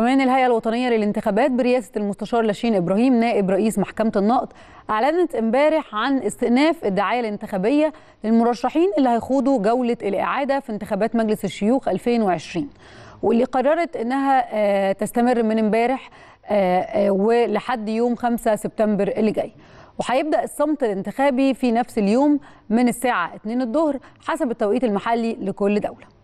كمان الهيئة الوطنية للانتخابات برئاسة المستشار لاشين إبراهيم نائب رئيس محكمة النقض أعلنت امبارح عن استئناف الدعاية الانتخابية للمرشحين اللي هيخوضوا جولة الإعادة في انتخابات مجلس الشيوخ 2020، واللي قررت إنها تستمر من امبارح ولحد يوم 5 سبتمبر اللي جاي. وهيبدأ الصمت الانتخابي في نفس اليوم من الساعة 2 الظهر حسب التوقيت المحلي لكل دولة.